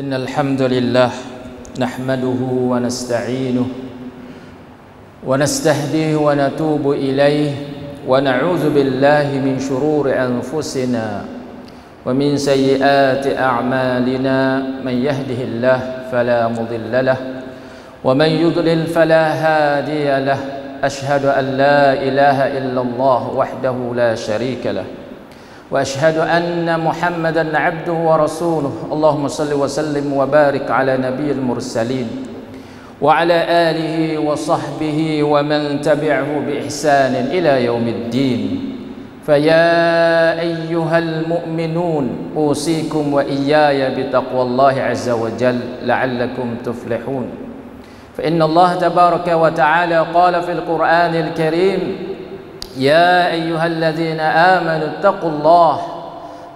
إن الحمد لله نحمده ونستعينه ونستهديه ونتوب إليه ونعوذ بالله من شرور أنفسنا ومن سيئات أعمالنا من يهده الله فلا مضل له ومن يضلل فلا هادي له أشهد أن لا إله إلا الله وحده لا شريك له وأشهد أن محمدًا عبده ورسوله اللهم صل وسلم وبارك على نبي المرسلين وعلى آله وصحبه ومن تبعه بإحسان إلى يوم الدين فيا أيها المؤمنون أوصيكم وإياي بتقوى الله عز وجل لعلكم تفلحون فإن الله تبارك وتعالى قال في القرآن الكريم يا أيها الذين آمنوا اتقوا الله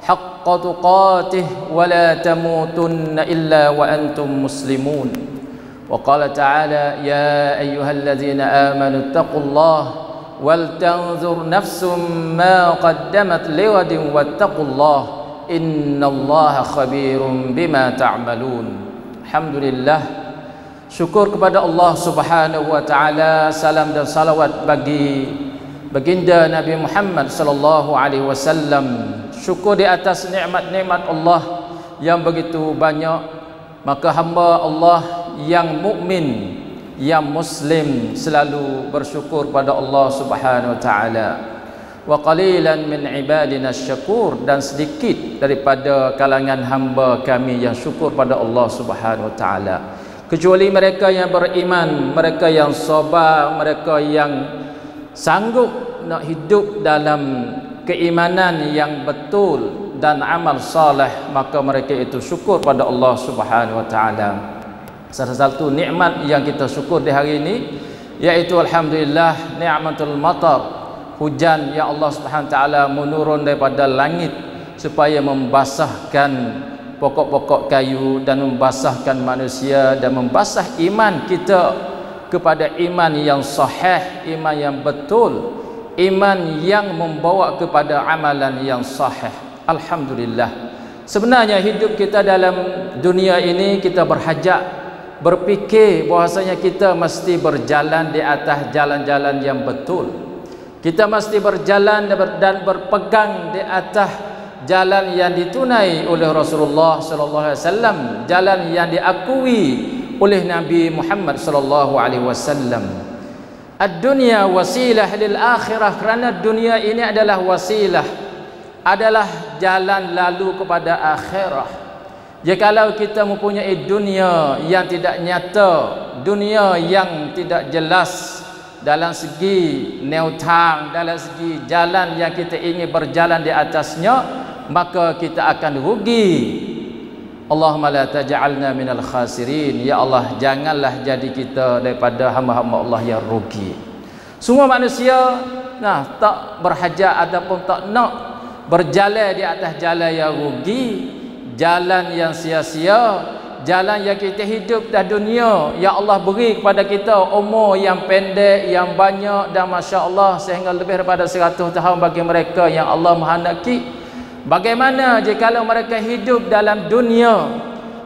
حق تقاته ولا تموتن إلا وأنتم مسلمون وقال تعالى يا أيها الذين آمنوا اتقوا الله ولتنظر نفس ما قدمت لغد واتقوا الله إن الله خبير بما تعملون الحمد لله. Syukur kepada Allah Subhanahu wa Ta'ala, salam dan salawat bagi baginda Nabi Muhammad sallallahu alaihi wasallam. Syukur di atas nikmat-nikmat Allah yang begitu banyak. Maka hamba Allah yang mukmin, yang muslim selalu bersyukur pada Allah Subhanahu wa Ta'ala. Wa qalilan min ibadina syakur, dan sedikit daripada kalangan hamba kami yang syukur pada Allah Subhanahu wa Ta'ala. Kecuali mereka yang beriman, mereka yang sabar, mereka yang sanggup nak hidup dalam keimanan yang betul dan amal saleh, maka mereka itu syukur pada Allah Subhanahu wa Ta'ala. Salah satu nikmat yang kita syukur di hari ini yaitu alhamdulillah ni'matul matar, hujan yang Allah Subhanahu wa Ta'ala menurun daripada langit supaya membasahkan pokok-pokok kayu dan membasahkan manusia dan membasah iman kita kepada iman yang sahih, iman yang betul, iman yang membawa kepada amalan yang sahih. Alhamdulillah. Sebenarnya hidup kita dalam dunia ini, kita berhajat berfikir bahwasanya kita mesti berjalan di atas jalan-jalan yang betul. Kita mesti berjalan dan berpegang di atas jalan yang ditunai oleh Rasulullah sallallahu alaihi wasallam, jalan yang diakui oleh Nabi Muhammad sallallahu alaihi wasallam. Ad-dunya wasilah lil akhirah, kerana dunia ini adalah wasilah, adalah jalan lalu kepada akhirah. Jikalau kita mempunyai dunia yang tidak nyata, dunia yang tidak jelas dalam segi neutang, dalam segi jalan yang kita ingin berjalan di atasnya, maka kita akan rugi. Allahumma la taj'alna minal khasirin. Ya Allah, janganlah jadi kita daripada hamba-hamba Allah yang rugi. Semua manusia tak berhajat ataupun tak nak berjalan di atas jalan yang rugi, jalan yang sia-sia, jalan yang kita hidup dah dunia. Ya Allah, beri kepada kita umur yang pendek, yang banyak, dan Masya Allah sehingga lebih daripada 100 tahun bagi mereka yang Allah menghendaki. Bagaimana jikalau mereka hidup dalam dunia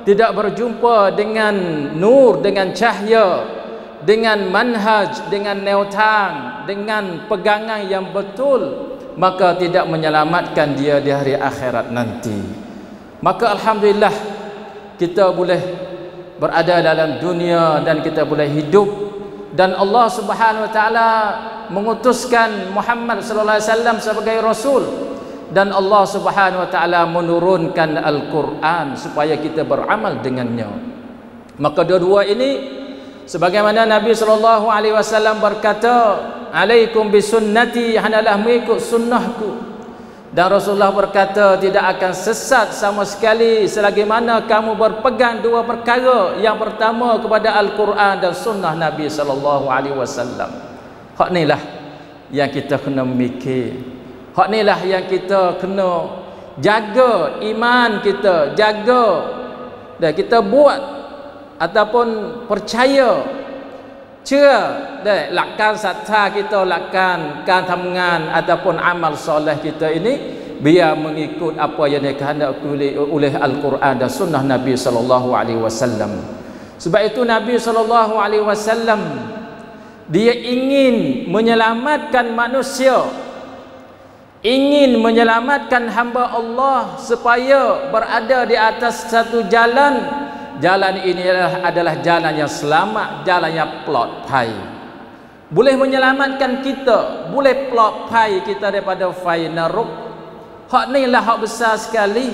tidak berjumpa dengan nur, dengan cahaya, dengan manhaj, dengan neutang, dengan pegangan yang betul, maka tidak menyelamatkan dia di hari akhirat nanti. Maka alhamdulillah kita boleh berada dalam dunia dan kita boleh hidup, dan Allah Subhanahu wa Ta'ala mengutuskan Muhammad sallallahu alaihi wasallam sebagai rasul. Dan Allah Subhanahu wa Ta'ala menurunkan Al-Quran supaya kita beramal dengannya. Maka dua-dua ini, sebagaimana Nabi sallallahu alaihi wasallam berkata, "Alaikum bisunnati", hendaklah mengikut sunnahku. Dan Rasulullah berkata, tidak akan sesat sama sekali selagi mana kamu berpegang dua perkara. Yang pertama kepada Al-Quran dan sunnah Nabi sallallahu alaihi wasallam. Hak inilah yang kita kena mikir. Hak inilah yang kita kena jaga iman kita, jaga dan kita buat ataupun percaya cia dan lakukan, satha kita lakukan,การทำงาน ataupun amal soleh kita ini biar mengikut apa yang dikehendak oleh Al-Quran dan Sunnah Nabi sallallahu alaihi wasallam. Sebab itu Nabi sallallahu alaihi wasallam dia ingin menyelamatkan manusia, ingin menyelamatkan hamba Allah supaya berada di atas satu jalan. Jalan ini adalah jalan yang selamat, jalan yang plotai. Boleh menyelamatkan kita, boleh plotai kita daripada fitnah neraka. Hak ni lah hak besar sekali.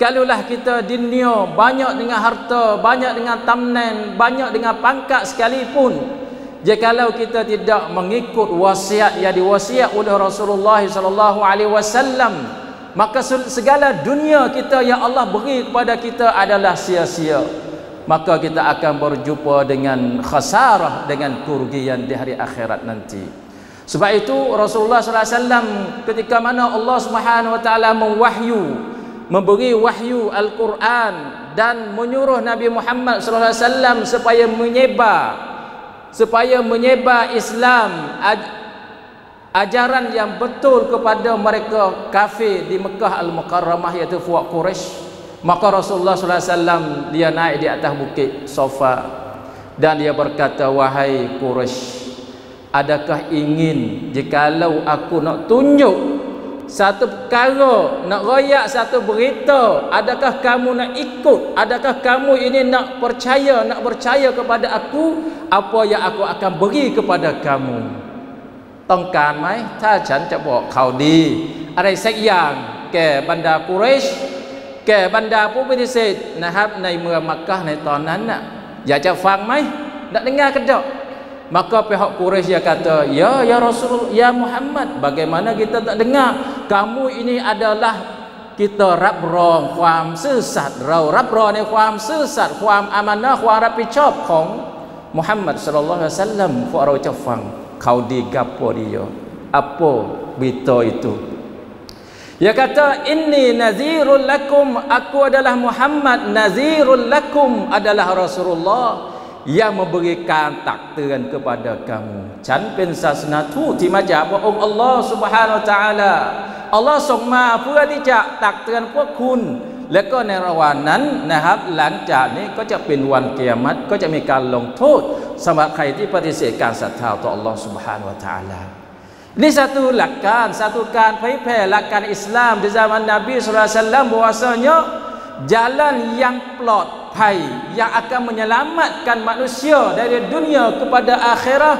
Kalaulah kita dunia banyak dengan harta, banyak dengan tamnan, banyak dengan pangkat sekalipun, jikalau kita tidak mengikut wasiat yang diwasiat oleh Rasulullah sallallahu alaihi wasallam, maka segala dunia kita yang Allah beri kepada kita adalah sia-sia. Maka kita akan berjumpa dengan khasarah, dengan kerugian di hari akhirat nanti. Sebab itu Rasulullah SAW ketika mana Allah SWT mewahyu, memberi wahyu Al-Quran dan menyuruh Nabi Muhammad SAW supaya menyebar Islam, ajaran yang betul kepada mereka kafir di Mekah Al-Mukarramah, iaitu Fuad Quraisy. Maka Rasulullah SAW dia naik di atas bukit Safa dan dia berkata, wahai Quraisy, adakah ingin jikalau aku nak tunjuk satu perkara, nak royak satu berita, adakah kamu nak ikut, adakah kamu ini nak percaya kepada aku apa yang aku akan beri kepada kamu? ต้องการไหมถ้าฉันจะบอกข่าวดีอะไรสักอย่างแก่บรรดากุเรชแก่บรรดาผู้ปฏิเสธนะครับในเมืองมักกะฮ์ในตอนนั้นน่ะอยากจะฟังไหมอยากได้ยินกัน maka pihak Quraisy dia kata, ya ya Rasul, ya Muhammad, bagaimana kita tak dengar? Kamu ini adalah kita รับรองความซื่อสัตย์เรารับรองในความซื่อสัตย์ความอามานะห์ความรับผิดชอบของ Muhammad sallallahu alaihi wasallam พวกเราจะฟัง kau digapo dia apa berita itu. Dia kata, inni nazirul lakum, aku adalah Muhammad, nazirul lakum adalah Rasulullah yang memberikan takdiran kepada kamu. ฉันเป็นศาสนทูตที่มาจากพระองค์อัลเลาะห์ซุบฮานะฮูวะตะอาลา อัลเลาะห์ส่งมาเพื่อที่จะตักเตือนพวกคุณและก็ในระหว่างนั้นนะครับหลังจากนี้ก็จะเป็นวันกิยามัตก็จะมีการลงโทษสำหรับใครที่ปฏิเสธการศรัทธาต่อ Allah Subhanahu Wa Taala. Ini satuการ เผยแผ่หลักการ Islam di zaman Nabi sallallahu alaihi wasallam bahwasanya jalan yang plotai yang akan menyelamatkan manusia dari dunia kepada akhirat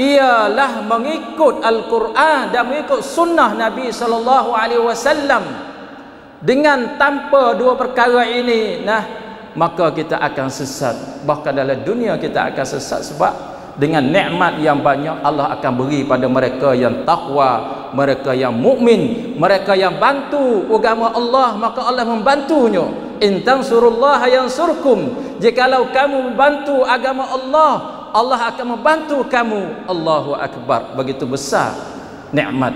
ialah mengikut Al-Quran dan mengikut sunnah Nabi sallallahu alaihi wasallam. Dengan tanpa dua perkara ini, nah, maka kita akan sesat. Bahkan dalam dunia kita akan sesat, sebab dengan nikmat yang banyak Allah akan beri pada mereka yang takwa, mereka yang mukmin, mereka yang bantu agama Allah, maka Allah membantunya. In tansurullaha yansurkum, jikalau kamu membantu agama Allah, Allah akan membantu kamu. Allahu akbar, begitu besar nikmat.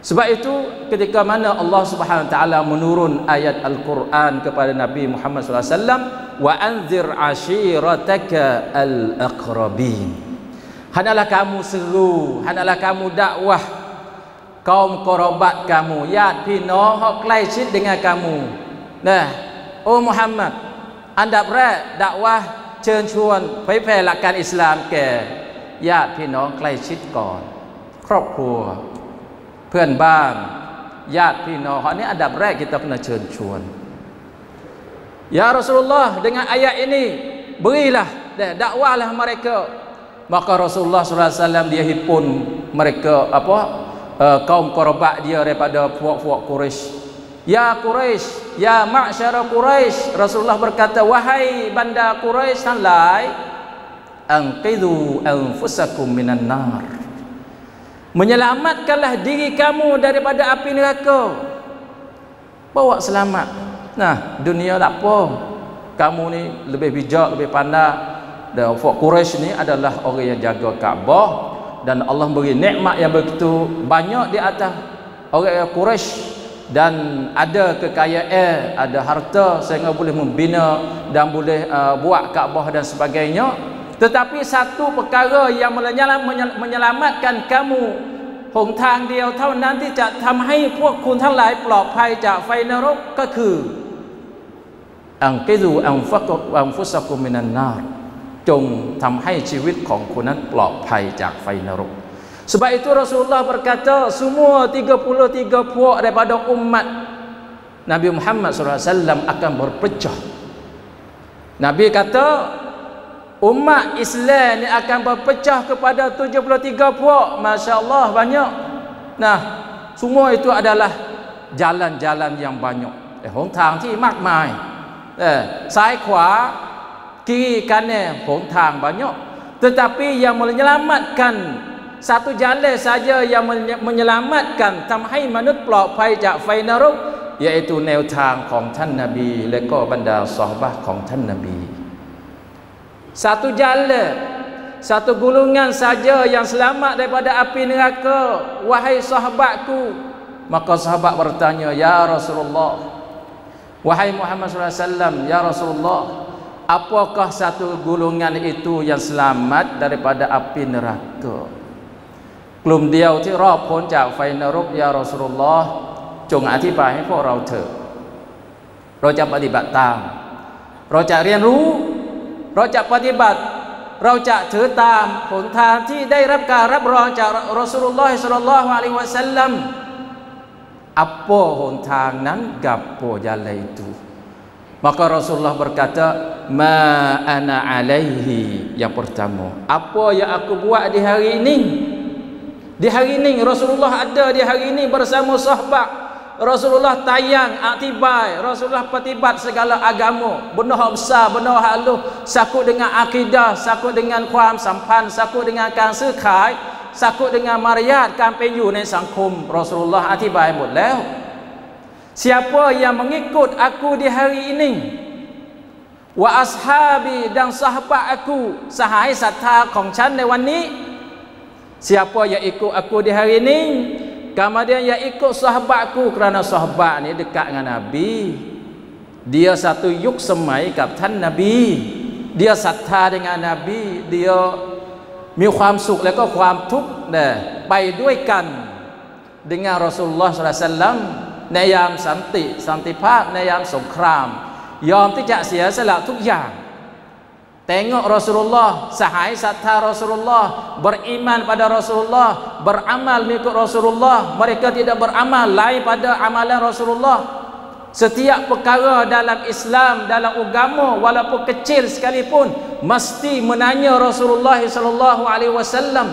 Sebab itu ketika mana Allah Subhanahu Wa Taala menurun ayat Al-Quran kepada Nabi Muhammad Sallallahu Alaihi Wasallam, wa anzir ashirataka al-aqrabin, hendaklah kamu seru, hendaklah kamu dakwah kaum kerabat kamu, ya pi noh hok lai chit dengan kamu. Nah, oh Muhammad, andap ra dakwah เชิญชวน เผยแผ่ หลักการ Islam แก่ ญาติ พี่น้อง ใกล้ชิด ก่อน ครอบครัว Puan bang, ya pino, ini adab rek kita kena cencuan. Ya Rasulullah, dengan ayat ini berilah, dakwahlah mereka. Maka Rasulullah sallallahu alaihi wasallam dia hipun mereka apa kaum kerabat dia daripada puak-puak Quraisy. Ya Quraisy, ya ma'syara Quraisy, Rasulullah berkata, wahai banda Quraisy salai, anqidhu anfusakum minan nar. Menyelamatkanlah diri kamu daripada api neraka. Bawa selamat. Nah, dunia tak apa. Kamu ni lebih bijak, lebih pandai. Dan Fuad Quraisy ni adalah orang yang jaga Kaabah dan Allah beri nikmat yang begitu banyak di atas orang Quraisy dan ada kekayaan, ada harta sehingga boleh membina dan boleh buat Kaabah dan sebagainya. Tetapi satu perkara yang menyelamatkan kamu หนทางเดียวเท่านั้นที่จะทำให้พวกคุณทั้งหลายปลอดภัยจากไฟนรกก็คืออังกิซูอังฟุซะกุมมินันนารจงทำให้ชีวิตของคุณนั้นปลอดภัยจากไฟนรก sebab itu Rasulullah berkata semua 33 puak daripada umat Nabi Muhammad SAW akan berpecah. Nabi kata umat Islam ini akan berpecah kepada 73 puak. Masya Allah banyak. Nah semua itu adalah jalan-jalan yang banyak หนทางที่มากมายซ้ายขวาkiri kanan pontang banyak, tetapi yang menyelamatkan satu jalan saja yang menyelamatkan tamhai manut pelak pai jak fai narok yaitu neo thang kong than nabi le ko banda sahabah kong than nabi. Satu jalan, satu gulungan saja yang selamat daripada api neraka. Wahai sahabatku, maka sahabat bertanya, ya Rasulullah, wahai Muhammad sallallahu alaihi wasallam, ya Rasulullah, apakah satu gulungan itu yang selamat daripada api neraka? กลุ่มเดียวที่รอดพ้นจากไฟนรกยารอซูลุลลอฮ์จงอธิบายให้พวกเราเถอะเราจะปฏิบัติตามเราจะเรียนรู้เราจะปฏิบัติเราจะถือตามหนทางที่ได้รับการรับรองจากรอซูลุลลอฮ์ศ็อลลัลลอฮุอะลัยฮิวะซัลลัม apa หนทางนั้นกับโปยาเลตุMaka Rasulullah berkata, ma ana alaihi, yang pertama, apa yang aku buat di hari ini? Di hari ini Rasulullah ada di hari ini bersama sahabat. Rasulullah tayang, aktibai, Rasulullah petibat segala agama, benda besar, benda halus, sakut dengan akidah, sakut dengan kuam sampan, sakut dengan kan sekhai, sakut dengan mariat, kan penyu ni sangkum. Rasulullah aktibai hmut leh.Siapa yang mengikut aku di hari ini wa ashabi dan sahabat aku sahai satta kong chan di wan ni siapa yang ikut aku di hari ini kemudian yang ikut sahabatku kerana sahabat ni dekat dengan Nabi dia satu yuk semai kap than Nabi dia satta dengan Nabi dia มีความสุขแล้วก็ความทุกข์เนี่ยไปด้วยกัน dengan Rasulullah sallallahu alaihi wasallamในยามสันติสันติภาพในยามสงครามยอมที่จะเสียสละทุกอย่าง Tengok Rasulullah, sahai satta Rasulullah, beriman pada Rasulullah, beramal mengikut Rasulullah. Mereka tidak beramal lain pada amalan Rasulullah. Setiap perkara dalam Islam, dalam agama, walaupun kecil sekalipun, mesti menanya Rasulullah sallallahu alaihi wasallam.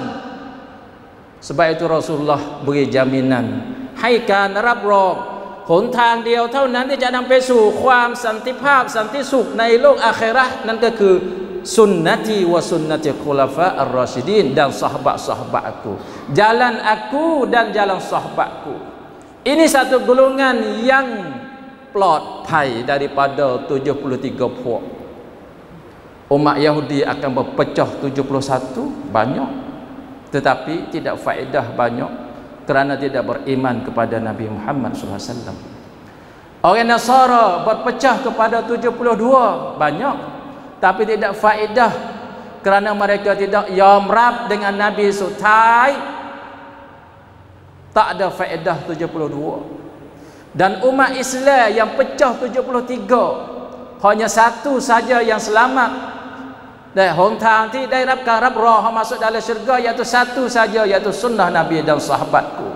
Sebab itu Rasulullah beri jaminan.ให้การรับรองหนทางเดียวเท่านั้นที่จะนำไปสู่ความสันติภาพสันติสุขในโลกอาคิเราะห์นั่นก็คือสุนนะติวะสุนนะติคุลาฟะอัรรอชิดีน dan sahabat-sahabatku jalan aku dan jalan sahabatku ini satu golongan yang ปลอดภัย daripada 73 puak umat Yahudi akan berpecah 71 banyak tetapi tidak faedah banyak kerana tidak beriman kepada Nabi Muhammad SAW. Orang Nasara berpecah kepada 72 banyak, tapi tidak faedah kerana mereka tidak yom rab dengan Nabi Sutai. Tak ada faedah 72. Dan umat Islam yang pecah 73 hanya satu saja yang selamat. Dan hontang ti dai rap ka rap roh masuk dalam syurga iaitu satu saja iaitu sunnah Nabi dan sahabatku.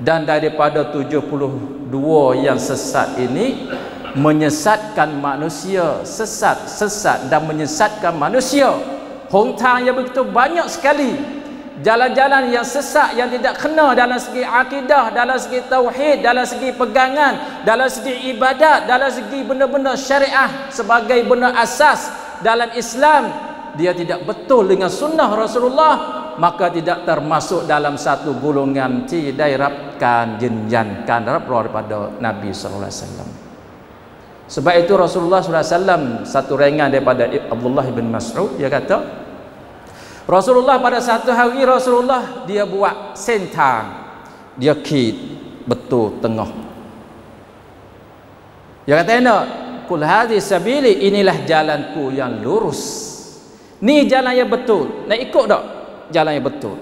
Dan daripada 72 yang sesat ini menyesatkan manusia, sesat dan menyesatkan manusia. Hontang yang begitu banyak sekali. Jalan-jalan yang sesat yang tidak kena dalam segi akidah, dalam segi tauhid, dalam segi pegangan, dalam segi ibadat, dalam segi benda-benda syariah sebagai benda asas.Dalam Islam dia tidak betul dengan sunnah Rasulullah maka tidak termasuk dalam satu golongan yang didapatkan jenjan kan daripada Nabi sallallahu alaihi wasallam. Sebab itu Rasulullah sallallahu alaihi wasallam satu rengan daripada Abdullah bin Mas'ud dia kata Rasulullah pada satu hari Rasulullah dia buat sentang dia kit betul tengah. Dia kata enak Kul hadhi sabili inilah jalanku yang lurus. Ni jalan yang betul. Nak ikut tak? Jalan yang betul.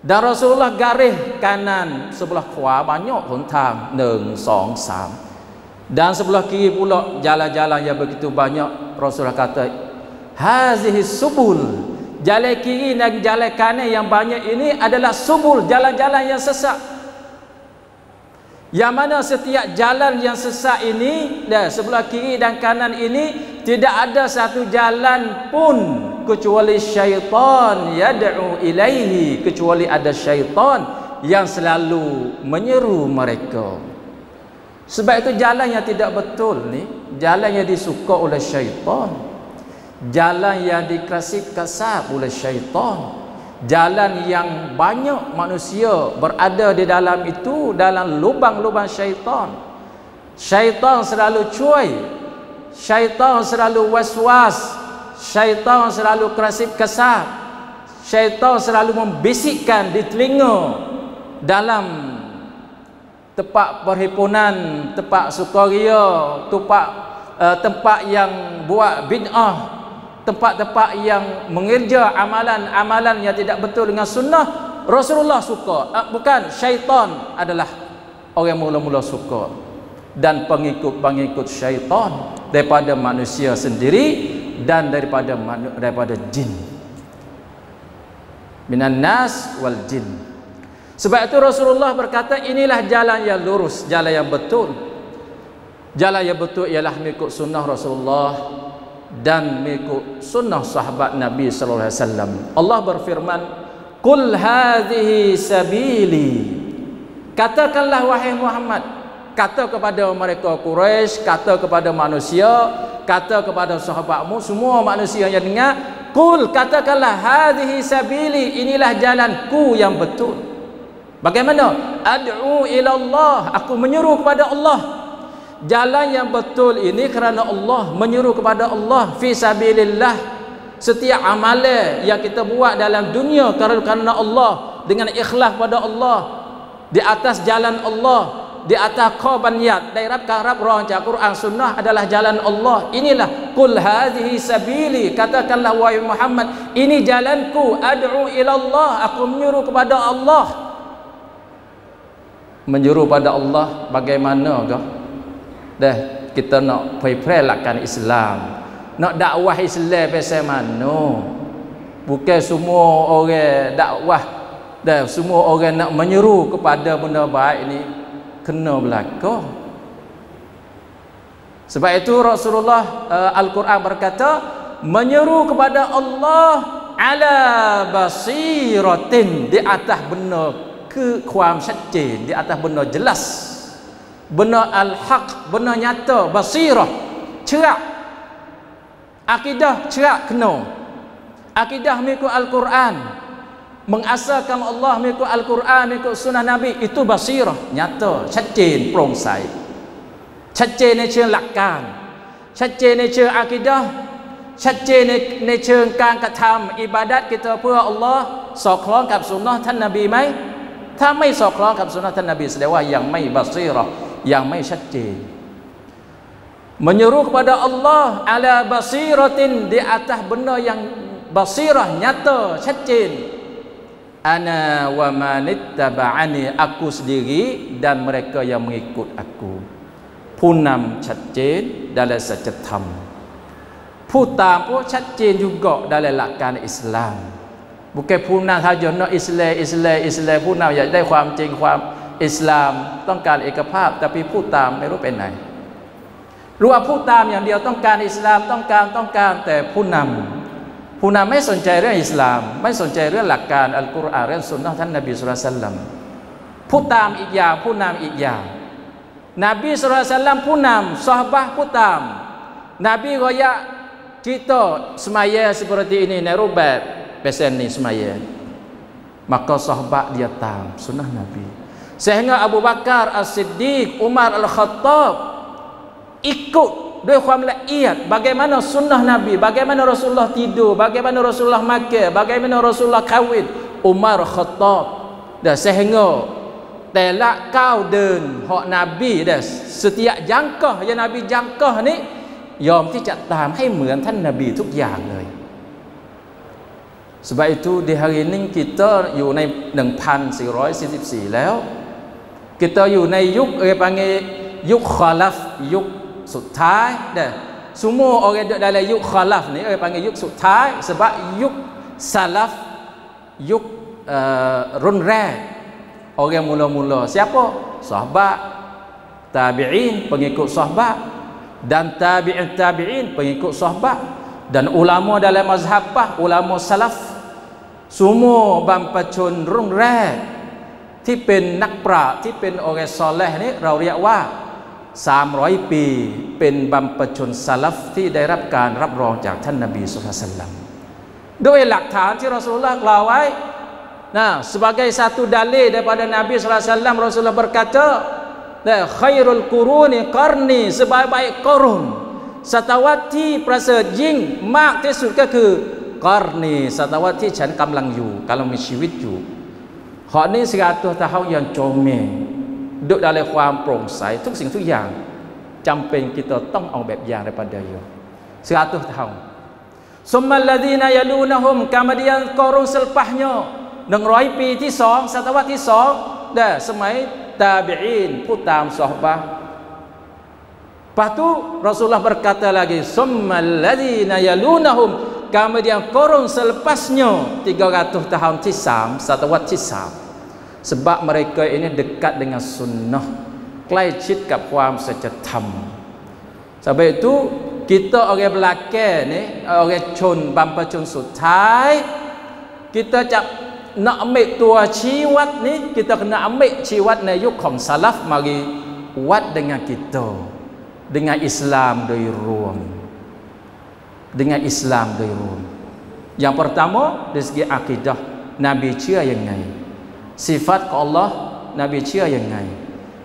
Dan Rasulullah garis kanan sebelah kuah banyak huntang 1, 2, 3. Dan sebelah kiri pula jalan-jalan yang begitu banyak. Rasulullah kata, hazihi subul, jalan kiri dan jalan kanan yang banyak ini adalah subul, jalan-jalan yang sesat. Yang mana setiap jalan yang sesat ini, sebelah kiri dan kanan ini, tidak ada satu jalan pun kecuali syaitan yad'u ilaihi, kecuali ada syaitan yang selalu menyeru mereka. Sebab itu jalan yang tidak betul ni, jalan yang disuka oleh syaitan, jalan yang dikasih kasar oleh syaitan, jalan yang banyak manusia berada di dalam itu, dalam lubang-lubang syaitan. Syaitan selalu cuai, syaitan selalu was-was, syaitan selalu kerasip kesah, syaitan selalu membisikkan di telinga dalam tempat perhimpunan, tempat sukaria, tempat yang buat bid'ah, tempat-tempat yang mengerja amalan-amalan yang tidak betul dengan sunnah. Rasulullah suka, bukan syaitan adalah orang mula-mula suka, dan pengikut-pengikut syaitan daripada manusia sendiri dan daripada jin, minan nas wal jin. Sebab itu Rasulullah berkata, inilah jalan yang lurus, jalan yang betul. Jalan yang betul ialah mengikut sunnah Rasulullah dan mengikut sunnah sahabat Nabi sallallahu alaihi wasallam. Allah berfirman, qul hadhihi sabili, katakanlah wahai Muhammad, kata kepada mereka Quraisy, kata kepada manusia, kata kepada sahabatmu, semua manusia yang dengar, qul, katakanlah, hadhihi sabili, inilah jalanku yang betul. Bagaimana? Ad'u ila Allah, aku menyuruh kepada Allah. Jalan yang betul ini kerana Allah, menyuruh kepada Allah, fi sabilillah. Setiap amalan yang kita buat dalam dunia kerana Allah, dengan ikhlas pada Allah, di atas jalan Allah, di atas korban niat, daerah karab rancak Quran sunnah adalah jalan Allah. Inilah qul hadhihi sabili, katakanlah wahai Muhammad, ini jalanku, ad'u ila Allah, aku menyuruh kepada Allah. Menyuruh pada Allah bagaimana dah? Dah kita nak perlakan Islam, nak dakwah Islam pasal mana? Bukan semua orang dakwah dah, semua orang nak menyuruh kepada benda baik ni kena belakang. Sebab itu Rasulullah Al-Quran berkata, menyeru kepada Allah ala basiratin, di atas benda ke kuam syajin, di atas benda jelas, benda al-haq, benda nyata. Basirah, cerak akidah, cerak kena akidah mengikut Al-Quran, mengasahkan Allah mengikut Al-Quran, mengikut sunnah Nabi, itu basirah, nyata, syajin, perongsai. Syajin nature lakan, syajin nature akidah, syajin natureการกระทำ ibadat kita pada Allah สอดคล้องกับสุนนะท่านนบีไหม ถ้าไม่สอดคล้องกับสุนนะท่านนบีแสดงว่ายังไม่บาซีเราะห์ ยังไม่ชัดเจน menyeru kepada Allah ala basiratin, di atas benda yang basirah, nyata, syajin. Ana wa manittaba'ani, aku sendiri dan mereka yang mengikut aku. ผู้นำชัดเจน dalam saja tham, ผู้ตามก็ชัดเจน juga dalam หลักการอิสลาม bukan ผู้นำ saja nak Islam Islam Islam ผู้นำอยากได้ความจริงความอิสลามต้องการเอกภาพแต่ผู้ตามไม่รู้ไปไหนรู้ว่าผู้ตามอย่างเดียวต้องการอิสลามต้องการแต่ผู้นำไม่สนใจเรื่องอิสลามไม่สนใจเรื่องหลักการอัลกุรอานเรื่องสุนนะท่านนบีศ็อลลัลลอฮุอะลัยฮิวะซัลลัมผู้ตามอีกอย่างผู้นำอีกอย่างนบีศ็อลลัลลอฮุอะลัยฮิวะซัลลัมผู้นำซอฮาบะห์ผู้ตามนบีก็อยาก kita semaya seperti ini narubat pesen ni semaya maka sahabat dia tam sunnah Nabi sehingga Abu Bakar As-Siddiq Umar Al-Khattab ikutด้วยความละเอียด bagaimana sunnah Nabi, bagaimana Rasulullah tidur, bagaimana Rasulullah makan, bagaimana Rasulullah kahwin. Umar Khattab dah sehingga telak kau den hak Nabi dah setiap jangkah yang Nabi jangkah ni ยอมที่จะตามให้เหมือนท่านนบีทุกอย่างเลย Sebab itu di hari ini kitaอยู่ใน 1444 แล้ว kita อยู่ในยุคpanggil ยุค khalaf ยุคสุดท้ายนะ semua orang dalam ยุค khalaf ni panggil ยุคสุดท้าย sebab ยุค salaf ยุครุ่นแรก orang mula-mula siapa? Sahabat, tabi'in, pengikut sahabat, dan tabi'in tabi'in, pengikut sahabat, dan ulama dalam mazhabah, ulama salaf, semua bangsaชนรุ่นแรกที่เป็นนักปราชญ์ที่เป็นอริยสเลห์นี้เราเรียกว่า300ปีเป็นบรรพชนสลัฟที่ได้รับการรับรองจากท่านนบีศ็อลลัลลอฮุอะลัยฮิวะซัลลัมด้วยหลักฐานที่รอซูลุลลอฮ์กล่าวไว้นะ sebagai satu dalil daripada Nabiศ็อลลัลลอฮุอะลัยฮิวะซัลลัม Rasulullah berkata khairul quruni qarni sebaik-baik qurunศตวรรษที่ประเสริฐยิ่งมากที่สุดก็คือกอรณีศตวรรษที่ฉันกำลังอยู่กำลังมีชีวิตอยู่ขอนี้สิกาตัวตาเฮายังโจมเมดุดาเลยความโปร่งใสทุกสิ่งทุกอย่างจำเป็นกิตต้องเอาแบบอย่างในประเดียวสิกาตัวตาเฮาซุมมัลลดีนายาลูนะฮุมกามาเดียนกอรุงเซลปะห์โย100ปีที่2ศตวรรษที่2ได้สมัยตาบิอีนผู้ตามซอฮาบะห์Lepas tu Rasulullah berkata lagi summal ladzina yalunahum kemudian korun selepasnya 300 tahun di sam satu wat di sam sebab mereka ini dekat dengan sunnah ใกล้ชิดกับความสัจธรรม sebab itu kita orang belakang ni orang chon bangsa chon สุดท้าย kita nak ambil tua ciwat ni kita kena ambil ciwat dari yuk khong salaf mari wat dengan kita dengan Islam dari ruang dengan Islam dari ruang yang pertama dari segi akidah Nabi cakap yang mana sifat ke Allah Nabi cakap yang mana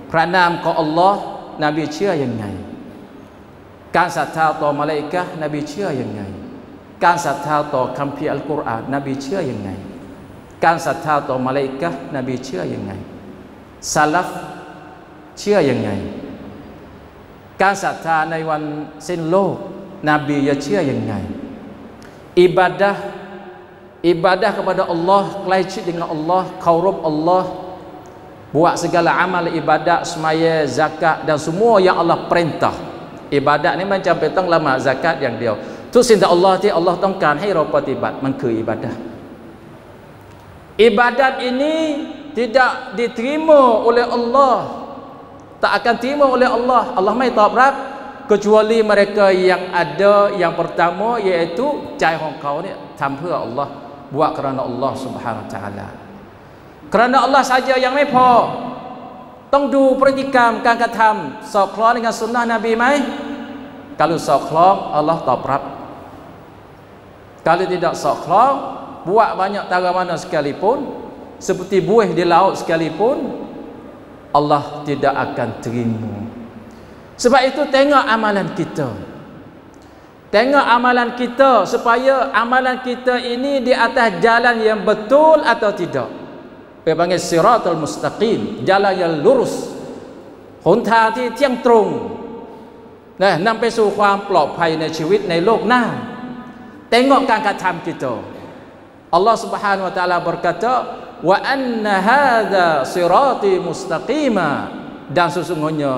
pranam ke Allah Nabi cakap yang mana kan satta to malaikat Nabi cakap yang mana kan satta to kampir Al-Quran Nabi cakap yang mana kan satta to malaikat Nabi cakap yang mana salaf cakap yang manaการศรัทธาในวันสิ้นโลกนบีจะเชื่อยังไงอิบาดะห์ kepada Allah ใกล้ชิดdengan Allah เคารพ Allah buat segala amal ibadat semaya zakat dan semua yang Allah perintah อิบาดะห์นี่มันจำเป็นต้องละหมาดซะกาตอย่างเดียวทุกสิ่งที่ Allah ที่ Allah ต้องการให้เราปฏิบัติมันคืออิบาดะห์ ibadat ini tidak diterima oleh Allah tak akan terima oleh Allah Allah mai tabrab kecuali mereka yang ada yang pertama iaitu cai hong kau ni tham phue Allah buat kerana Allah Subhanahu Wa Taala kerana Allah saja yang mai pho ต้องดูพฤติกรรมการกระทำสอดคล้องกับสุนนะห์นบีมั้ย kalau สอดคล้อง Allah tabrab kalau tidak สอดคล้อง buat banyak cara mana sekalipun seperti buih di laut sekalipun Allah tidak akan terima. Sebab itu tengok amalan kita. Tengok amalan kita supaya amalan kita ini di atas jalan yang betul atau tidak. Dia panggil siratul mustaqim, jalan yang lurus. หนทางที่เที่ยงตรงนะนำไปสู่ความปลอดภัยในชีวิตในโลกหน้า Tengok kan kata kita. Allah Subhanahu Wa Taala berkata wa anna hadza sirati mustaqima dan sesungguhnya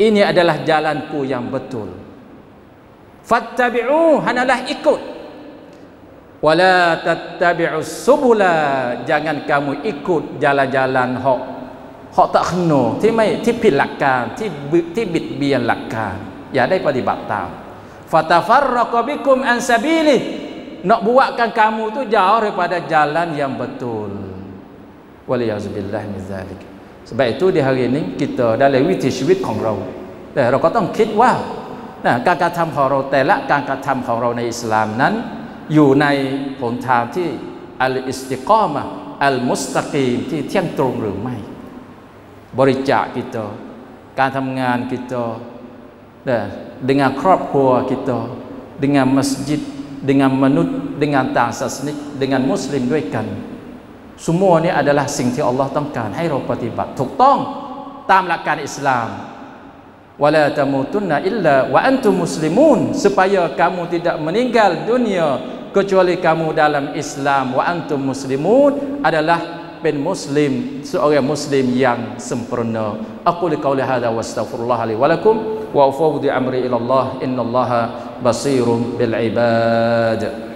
ini adalah jalanku yang betul fattabi'u hanalah ikut wala tattabi'us subula jangan kamu ikut jalan-jalan hak tak kena ที่ไม่ที่ผิดหลักการที่บิดเบียนหลักการอย่าได้ปฏิบัติตาม fatafarraqu bikum an sabili nak buatkan kamu tu jauh daripada jalan yang betul Waliyazubillah min zalik. Sebab itu di hari ini kita dalam witi hidup ของเราแต่เราก็ต้องคิดว่านะการกระทำของเราแต่ละการกระทำของเราในอิสลามนั้นอยู่ในหนทางที่อัลอิสติกอมะห์อัลมุสตะกีมที่เที่ยงตรงหรือไม่บริจาคกิตอการทำงานกิตอนะ dengan ครอบครัวกิตอ dengan masjid dengan manut dengan ต่างศาสนิก dengan มุสลิมด้วยกันsemua ini adalah sing ti Allah ต้องการให้เราปฏิบัติถูกต้องตามหลักการอิสลาม wala tamutunna illa wa antum muslimun supaya kamu tidak meninggal dunia kecuali kamu dalam Islam wa antum muslimun adalah bin muslim, seorang muslim yang sempurna. Aku liqauli hadza wa astaghfirullah li wa lakum wa ufawwidu amri ila Allah innallaha basirun bil ibad.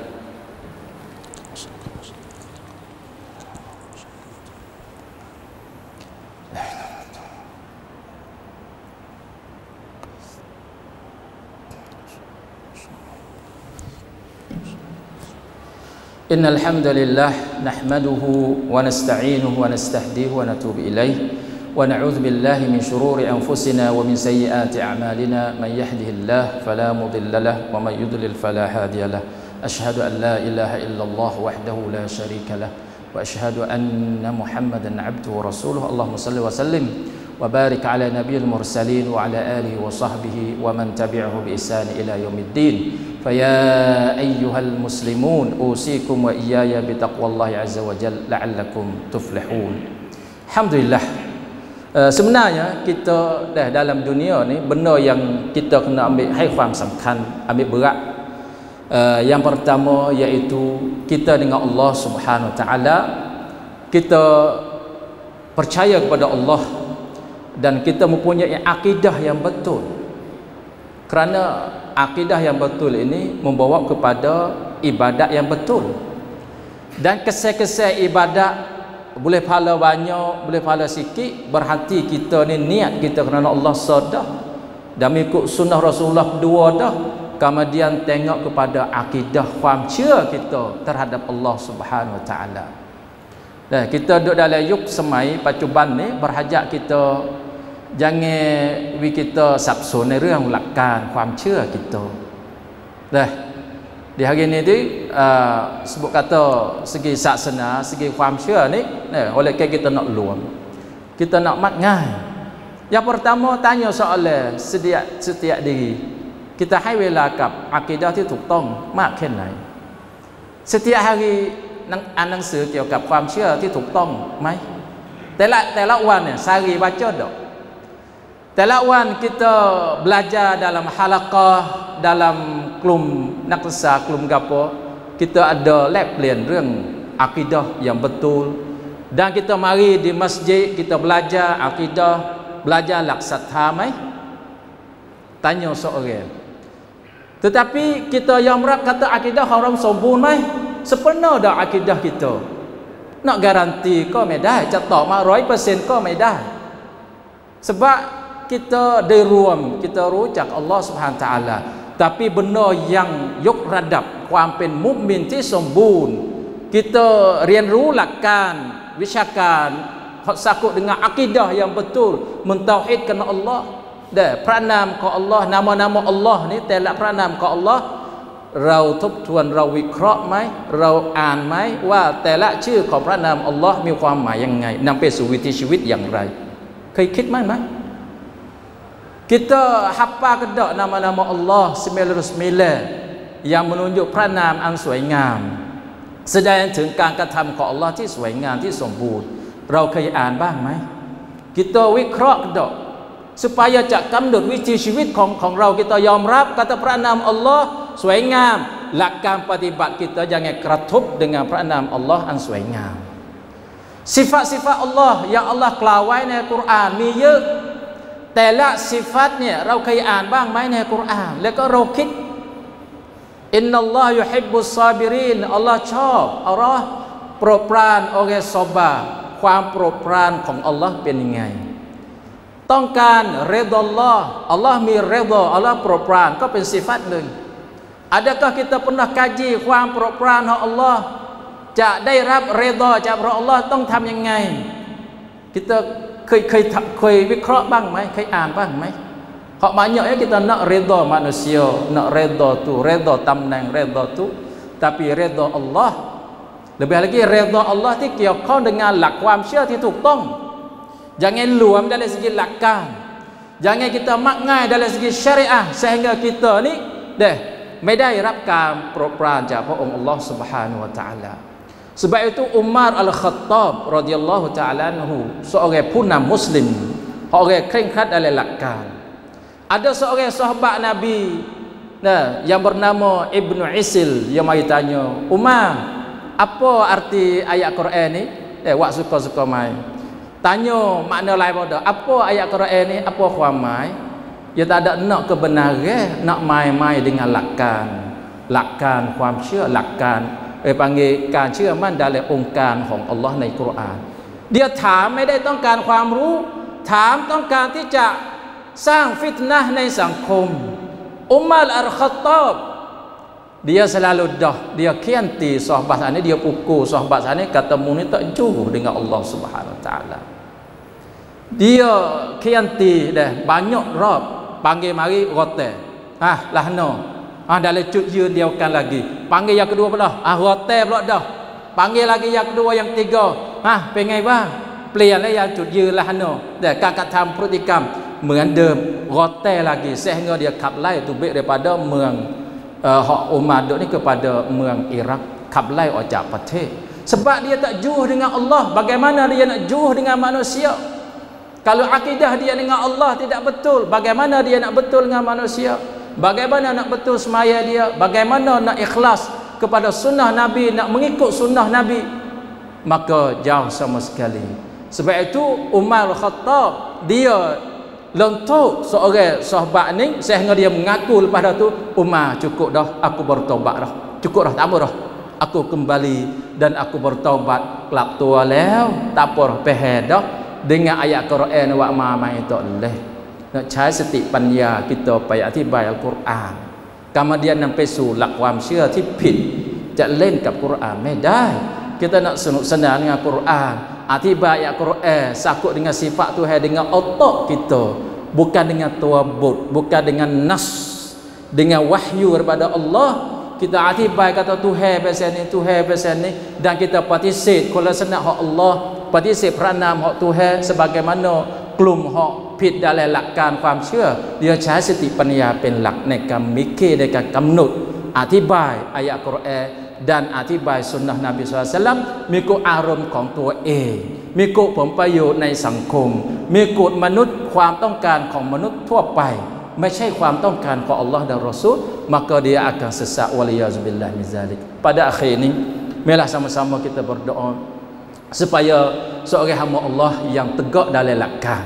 Innal hamdalillah nahmaduhu wa nasta'inuhu wa nastahdihi wa natubu ilayhi wa na'udzu billahi min shururi anfusina wa min sayyiati a'malina man yahdihillahu fala mudilla lahu wa man yudlil fala hadiya lahu ashhadu an la ilaha illallah wahdahu la syarika lahu wa ashhadu anna muhammadan 'abduhu wa rasuluhu allahumma shalli wa sallim wa barik 'ala nabiyil mursalin wa 'ala alihi wa sahbihi wa man tabi'ahu bi ihsan ila yaumiddin. Faya ayyuhal muslimun usikum wa iyaya bitaqwallahi azza wa jalla la'allakum tuflihun. Alhamdulillah. Sebenarnya kita dah dalam dunia ni benda yang kita kena ambil hai kham samkan, ambil berat. Yang pertama iaitu kita dengan Allah Subhanahu wa taala, kita percaya kepada Allah dan kita mempunyai akidah yang betul. Kerana akidah yang betul ini membawa kepada ibadat yang betul. Dan kesai-kesai ibadat boleh pahala banyak, boleh pahala sikit, berhati kita ni niat kita kerana Allah sadah. Dan ikut sunnah Rasulullah dua dah. Kemudian tengok kepada akidah faham cia kita terhadap Allah Subhanahu Wa Taala. Dah kita duduk dalam yuk semai pacuban ni berhajat kita jangan kita sapso ni รื่องหลักการความเชื่อ kita dah di hari ni tu sebut kata segi saksana segi kuam cia ni oleh kita nak luang kita nak mat ngai. Yang pertama tanya soalan setiap diri kita hai wela kap akidah ti tuk tong mak khen nai setiap hari nang an nang sue เกี่ยวกับความเชื่อที่ถูกต้องมั้ยแต่ละวันเนี่ย sehari baca dak. Telawan kita belajar dalam halaqah, dalam klum naksa, klum gapo, kita ada lab plan ring akidah yang betul. Dan kita mari di masjid, kita belajar akidah, belajar laksatha mai. Tanya seorang. Tetapi kita yang merak kata akidah haram sombun mai, sepenuh dah akidah kita. Nak garanti ko mai dah, catok mai 100% ko mai dah. Sebab kita diruam kita rujak Allah Subhanahu Wa Taala, tapi benda yang yuk radap kuam pen mukmin ti sombun kita rian ru lakan wisakan sakut dengan akidah yang betul mentauhidkan Allah dah pranam ke Allah nama-nama Allah ni telak pranam ke Allah rau thub thuan rau wikra mai rau aan mai wa แต่ละชื่อของพระนามอัลเลาะห์มีความหมายยังไงนำไปสู่วิถีชีวิตอย่างไรเคยคิดมั้ยkita hafal kedak nama-nama Allah 99 yang menunjuk pranam an suai ngam แสดงถึงการกระทำของอัลเลาะห์ที่สวยงามที่สมบูรณ์เราเคยอ่านบ้างมั้ย kita วิเคราะห์ดอก supaya จะกำหนดวิถีชีวิตของเรา kita ยอมรับ kata พระนามอัลเลาะห์สวยงาม หลักการปฏิบัติ kita jangan กระทบ dengan พระนามอัลเลาะห์อันสวยงาม sifat-sifat Allah yang Allah กล่าวไว้ในกุรอานมีเยอะแต่ละ sifat เนี่ยเราเคยอ่านบ้างมั้ยในกุรอานแล้วก็เราคิดอินนัลลอฮยุฮิบบุศซอบิรินอัลเลาะห์ชอบอัลเลาะห์โปรดปรานอเกซอบาความโปรดปรานของอัลเลาะห์เป็นยังไงต้องการเรฎออัลเลาะห์อัลเลาะห์มีเรฎออัลเลาะห์โปรดปรานก็เป็น sifat หนึ่ง adakah kita pernah kaji ความโปรดปรานของอัลเลาะห์จะได้รับเรฎอจากอัลเลาะห์ต้องทำยังไง kitaเคยวิเคราะห์บ้างมั้ยเคยอ่านบ้างมั้ย kok banyaknya kita nak redha manusia nak redha tu redha tamnang redha tu tapi redha Allah lebih lagi redha Allah ที่เกี่ยวข้องdengan หลักความเชื่อที่ถูกต้อง jangan luam dari segi lakan jangan kita mak ngai dari segi syariah sehingga kita ni deh ไม่ได้รับการโปรดปรานจากพระองค์ Allah Subhanahu Wa Taala sebab itu Umar Al-Khattab radhiyallahu ta'ala anhu seorang punam muslim orang keringkat oleh lakan ada seorang sahabat Nabi Nah, yang bernama Ibnu Isil yang mai tanya, "Umar, apa arti ayat Quran ni?" Wak suka-suka mai. Tanya makna lain pada. Apa ayat Quran ni? Apa khuam mai? Dia tak ada nak kebenaran, nak mai-mai dengan lakan. Lakan khuam syia, lakan. Panggil kan syia man dalam ongkanของ Allah ใน Quran. Dia ถามไม่ได้ต้องการความรู้ ถามต้องการที่จะสร้างฟิตนะห์ในสังคม Umar Al-Khattab dia selalu dah dia kianti sahabat sana, dia pukul sahabat sana, kata mu ni tak jauh dengan Allah Subhanahu Wa Taala. Dia kianti dah banyak rob panggil mari rote lah no dalam cut ye diakan lagi panggil yang kedua pula rote pula dah panggil lagi yang kedua yang tiga pengen bang pelian lah yang cut ye lah no dah kakak tham prutikam เหมือนเดิมรอแต่ lagi sehingga dia kablai tubik daripada เมือง Umar ni kepada เมือง Iraq kablai ojak patih sebab dia tak jauh dengan Allah. Bagaimana dia nak jauh dengan manusia kalau akidah dia dengan Allah tidak betul? Bagaimana dia nak betul dengan manusia? Bagaimana nak betul semaya dia? Bagaimana nak ikhlas kepada sunnah Nabi, nak mengikut sunnah Nabi? Maka jauh sama sekali. Sebab itu Umar Khattab dia lentuk seorang sahabat ni sehingga dia mengaku lepas tu, Umar cukup dah, aku bertaubat dah, cukup dah, tak apa dah, aku kembali dan aku bertaubat kelab tua lew, tak apa dah, peheh dah dengan ayat Quran wak mamai tak leh. Nak cai seti panya kita payah thibai Al-Quran กรรมเดียนนำไปสู่หลักความเชื่อที่ผิด จะเล่นกับกุรอานไม่ได้ kita nak senang-senang dengan Quran. Atiba ayat Quran sakut dengan sifat Tuhan dengan otak kita, bukan dengan tawabut, bukan dengan nas, dengan wahyu daripada Allah. Kita atiba kata Tuhan pesan ni dan kita patisik kalau senang hak Allah, patisik peranam hak Tuhan sebagaimana กลุ่มหอกผิด dalam หลักการความเชื่อ dia ใช้สติปัญญาเป็นหลักในการมิเคในการกำหนดอธิบายอายะห์กุรอาน dan atibai sunnah Nabi SAW มีกฎอารมณ์ของตัวเองมีกฎผลประโยชน์ในสังคมมีกฎมนุษย์ความต้องการของมนุษย์ทั่วไปไม่ใช่ความต้องการของ Allah dan Rasul. Maka dia akan sesat waliyazbillah min zalik. Pada akhir ini marilah sama-sama kita berdoa supaya seorang hamba Allah yang tegak dalam lakan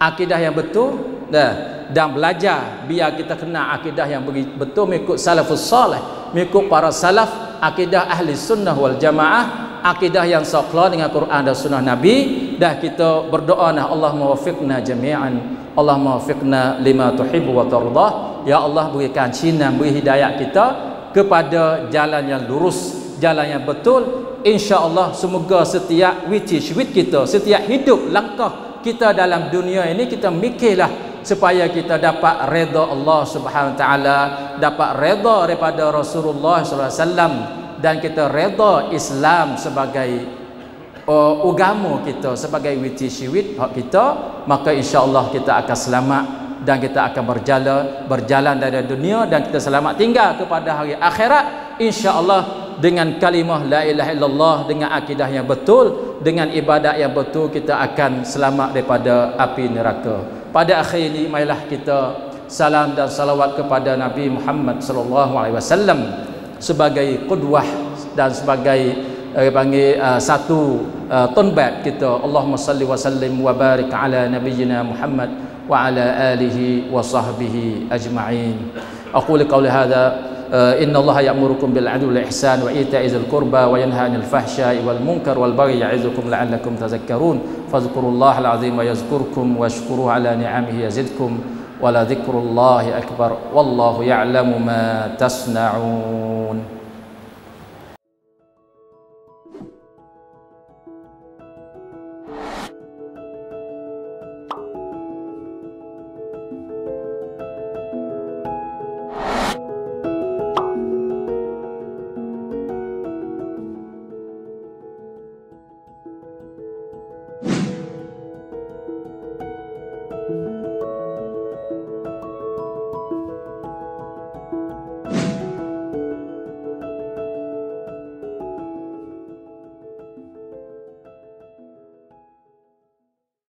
akidah yang betul dan belajar biar kita kena akidah yang betul mengikut salafus salih, mengikut para salaf, akidah ahli sunnah wal jamaah, akidah yang soklah dengan Quran dan sunnah Nabi. Dah kita berdoa nah Allahumma wafiqna jami'an, Allahumma wafiqna lima tuhibbu wa tardah. Ya Allah, berikan cina, beri hidayah kita kepada jalan yang lurus, jalan yang betul. InsyaAllah semoga setiap witih kita, setiap hidup langkah kita dalam dunia ini kita mikirlah supaya kita dapat redha Allah Subhanahu Wa Taala, dapat redha daripada Rasulullah Sallallahu Alaihi Wasallam, dan kita redha Islam sebagai agama kita, sebagai witi syawit hak kita. Maka insya-Allah kita akan selamat dan kita akan berjalan dari dunia dan kita selamat tinggal kepada hari akhirat insya-Allah dengan kalimah la ilaha illallah, dengan akidah yang betul, dengan ibadat yang betul, kita akan selamat daripada api neraka. Pada akhir ini marilah kita salam dan salawat kepada Nabi Muhammad sallallahu alaihi wasallam sebagai qudwah dan sebagai panggil satu tunbat kita. Allahumma salli wa sallim wa barik ala nabiyyina Muhammad wa ala alihi wa sahbihi ajma'in. Aqulu qawli hadza innallaha ya'murukum bil 'adli wal ihsan wa ita'i dzil qurba wa yanha 'anil fahsya'i wal munkar wal baghi ya'izukum la'allakum tadhakkarun. فاذكروا الله العظيم يذكركم واشكروه على نعمه يزدكم ولذكر الله أكبر والله يعلم ما تصنعون